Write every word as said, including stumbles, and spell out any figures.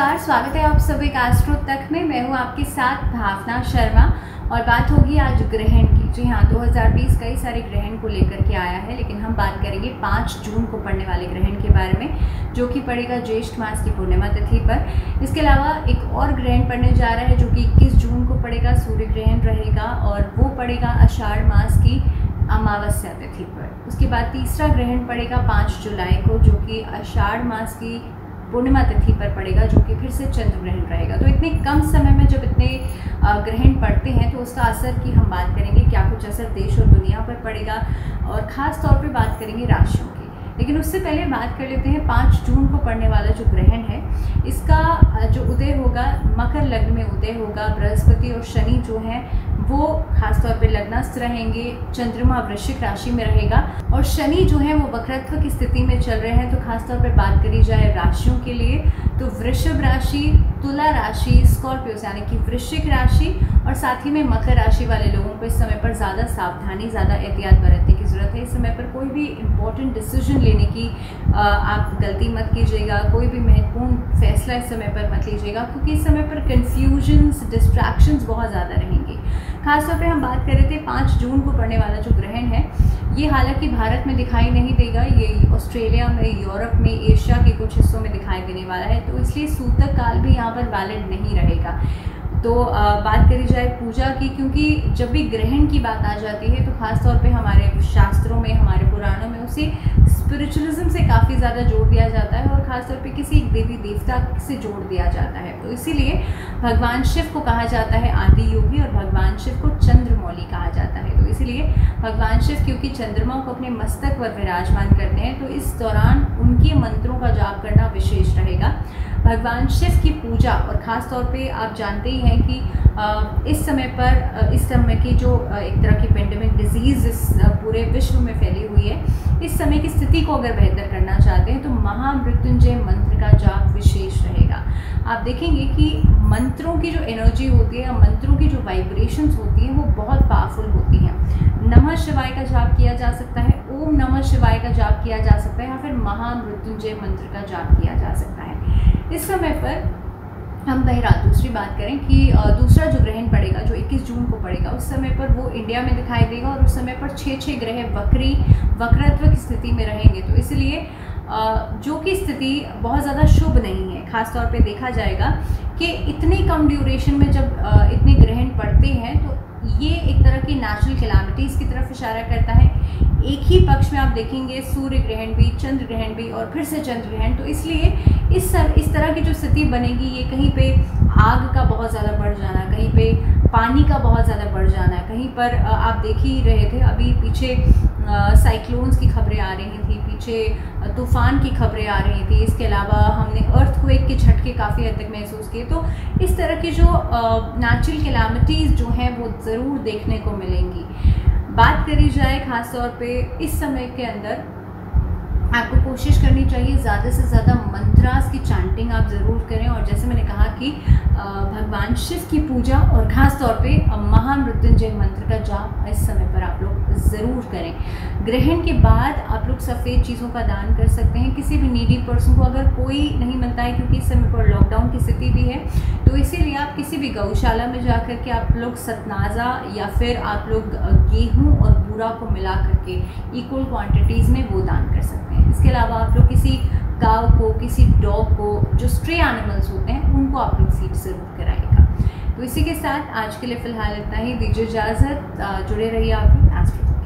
नमस्कार, स्वागत है आप सभी का एस्ट्रो तक में। मैं हूं आपके साथ भावना शर्मा और बात होगी आज ग्रहण की। जी हाँ, दो हज़ार बीस कई सारे ग्रहण को लेकर के आया है, लेकिन हम बात करेंगे पाँच जून को पड़ने वाले ग्रहण के बारे में, जो कि पड़ेगा ज्येष्ठ मास की पूर्णिमा तिथि पर। इसके अलावा एक और ग्रहण पड़ने जा रहा है जो कि इक्कीस जून को पड़ेगा, सूर्य ग्रहण रहेगा और वो पड़ेगा आषाढ़ मास की अमावस्या तिथि पर। उसके बाद तीसरा ग्रहण पड़ेगा पाँच जुलाई को, जो कि आषाढ़ मास की पूर्णिमा तिथि पर पड़ेगा, जो कि फिर से चंद्र ग्रहण रहेगा। तो इतने कम समय में जब इतने ग्रहण पड़ते हैं तो उसका असर की हम बात करेंगे, क्या कुछ असर देश और दुनिया पर पड़ेगा, और ख़ास तौर पे बात करेंगे राशियों की। लेकिन उससे पहले बात कर लेते हैं पाँच जून को पड़ने वाला जो ग्रहण है, इसका जो उदय होगा मकर लग्न में उदय होगा। बृहस्पति और शनि जो हैं वो खासतौर पे लग्नस्थ रहेंगे, चंद्रमा वृश्चिक राशि में रहेगा और शनि जो है वो वक्रत्व की स्थिति में चल रहे हैं। तो खासतौर पे बात करी जाए राशियों के लिए तो वृषभ राशि, तुला राशि, स्कॉर्पियो यानी कि वृश्चिक राशि और साथ ही में मकर राशि वाले लोगों को इस समय पर ज़्यादा सावधानी, ज़्यादा एहतियात बरतने की ज़रूरत है। इस समय पर कोई भी इम्पोर्टेंट डिसीजन लेने की आप गलती मत कीजिएगा, कोई भी महत्वपूर्ण फैसला इस समय पर मत लीजिएगा, क्योंकि इस समय पर कन्फ्यूजन्स, डिस्ट्रैक्शंस बहुत ज़्यादा रहेंगी। खासतौर पर हम बात कर रहे थे पाँच जून को पड़ने वाला जो ग्रहण है, ये हालांकि भारत में दिखाई नहीं देगा, ये ऑस्ट्रेलिया में, यूरोप में, एशिया के कुछ हिस्सों में दिखाई देने वाला है, तो इसलिए सूतक काल भी यहाँ पर वैलिड नहीं रहेगा। तो बात करी जाए पूजा की, क्योंकि जब भी ग्रहण की बात आ जाती है तो खासतौर पे हमारे शास्त्रों में, हमारे पुराणों में उसे स्पिरिचुअलिज्म से काफ़ी ज़्यादा जोड़ दिया जाता है और ख़ासतौर पे किसी एक देवी देवता से जोड़ दिया जाता है। तो इसीलिए भगवान शिव को कहा जाता है आदि योगी और भगवान शिव को चंद्रमौली कहा जाता है। तो इसीलिए भगवान शिव क्योंकि चंद्रमा को अपने मस्तक पर विराजमान करते हैं, तो इस दौरान उनके मंत्रों का जाप करना विशेष रहेगा। भगवान शिव की पूजा और ख़ास तौर पे आप जानते ही हैं कि इस समय पर, इस समय की जो एक तरह की पेंडेमिक डिजीज़ इस पूरे विश्व में फैली हुई है, इस समय की स्थिति को अगर बेहतर करना चाहते हैं तो महामृत्युंजय मंत्र का जाप विशेष रहेगा। आप देखेंगे कि मंत्रों की जो एनर्जी होती है, मंत्रों की जो वाइब्रेशंस होती हैं, वो बहुत पावरफुल होती हैं। नमः शिवाय का जाप किया जा सकता है, ओम नमः शिवाय का जाप किया जा सकता है या फिर महामृत्युंजय मंत्र का जाप किया जा सकता है। इस समय पर हम बहरा दूसरी बात करें कि दूसरा जो ग्रहण पड़ेगा जो इक्कीस जून को पड़ेगा, उस समय पर वो इंडिया में दिखाई देगा और उस समय पर छः छः ग्रह वक्री वक्रत्व की स्थिति में रहेंगे। तो इसलिए जो कि स्थिति बहुत ज़्यादा शुभ नहीं है। खासतौर पे देखा जाएगा कि इतने कम ड्यूरेशन में जब इतने ग्रहण पड़ते हैं तो ये एक तरह की नेचुरल कैलामिटीज़ की तरफ इशारा करता है। एक ही पक्ष में आप देखेंगे सूर्य ग्रहण भी, चंद्र ग्रहण भी और फिर से चंद्र ग्रहण। तो इसलिए इस सर, इस तरह की जो स्थिति बनेगी, ये कहीं पे आग का बहुत ज़्यादा बढ़ जाना, कहीं पे पानी का बहुत ज़्यादा बढ़ जाना, कहीं पर आप देख ही रहे थे अभी पीछे साइक्लोन्स की खबरें आ रही थी, पीछे तूफ़ान की खबरें आ रही थी। इसके अलावा हमने अर्थक्वेक के झटके काफ़ी हद तक महसूस किए। तो इस तरह की जो नेचुरल कैलामिटीज़ जो हैं वो ज़रूर देखने को मिलेंगी। बात करी जाए खासतौर पे इस समय के अंदर आपको कोशिश करनी चाहिए ज़्यादा से ज़्यादा मंत्रास की चैंटिंग आप ज़रूर करें और जैसे मैंने कहा कि भगवान शिव की पूजा और ख़ास तौर पे महामृत्युंजय मंत्र का जाप इस समय पर आप लोग ज़रूर करें। ग्रहण के बाद आप लोग सफ़ेद चीज़ों का दान कर सकते हैं किसी भी नीडी पर्सन को, अगर कोई नहीं मिलता है, क्योंकि इस समय पर लॉकडाउन की स्थिति भी है। तो इसीलिए आप किसी भी गौशाला में जा कर के आप लोग सतनाज़ा या फिर आप लोग गेहूँ और बूरा को मिला करके इक्वल क्वान्टिटीज़ में वो दान कर सकते हैं। इसके अलावा आप लोग किसी गाव को, किसी डॉग को, जो स्ट्रे एनिमल्स होते हैं, उनको आप लोग सीट ज़रूर कराइएगा। तो इसी के साथ आज के लिए फ़िलहाल इतना ही। दीजिए इजाज़त, जुड़े रहिए आप एस्ट्रो।